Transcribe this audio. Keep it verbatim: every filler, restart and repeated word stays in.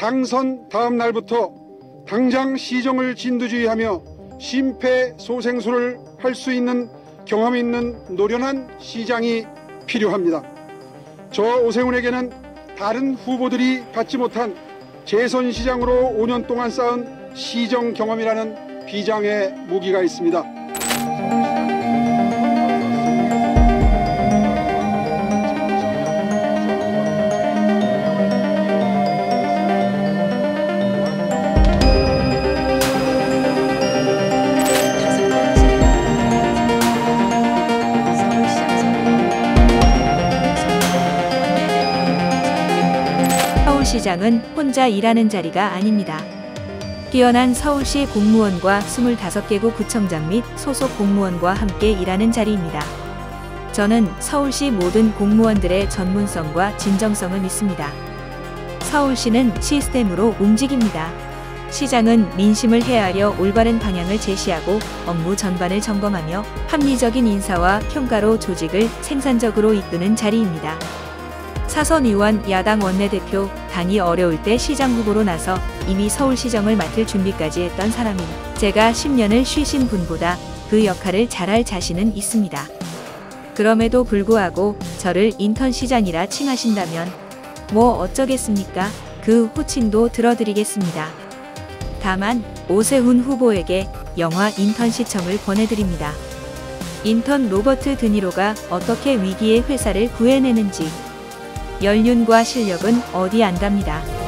당선 다음 날부터 당장 시정을 진두지휘하며 심폐소생술을 할 수 있는 경험이 있는 노련한 시장이 필요합니다. 저 오세훈에게는 다른 후보들이 받지 못한 재선시장으로 오 년 동안 쌓은 시정 경험이라는 비장의 무기가 있습니다. 시장은 혼자 일하는 자리가 아닙니다. 뛰어난 서울시 공무원과 이십오 개구 구청장 및 소속 공무원과 함께 일하는 자리입니다. 저는 서울시 모든 공무원들의 전문성과 진정성을 믿습니다. 서울시는 시스템으로 움직입니다. 시장은 민심을 헤아려 올바른 방향을 제시하고 업무 전반을 점검하며 합리적인 인사와 평가로 조직을 생산적으로 이끄는 자리입니다. 사선 의원, 야당 원내대표, 당이 어려울 때 시장 후보로 나서 이미 서울시정을 맡을 준비까지 했던 사람인 제가 십 년을 쉬신 분보다 그 역할을 잘할 자신은 있습니다. 그럼에도 불구하고 저를 인턴 시장이라 칭하신다면 뭐 어쩌겠습니까? 그 호칭도 들어드리겠습니다. 다만 오세훈 후보에게 영화 인턴 시청을 권해드립니다. 인턴 로버트 드니로가 어떻게 위기의 회사를 구해내는지, 연륜과 실력은 어디 안답니다.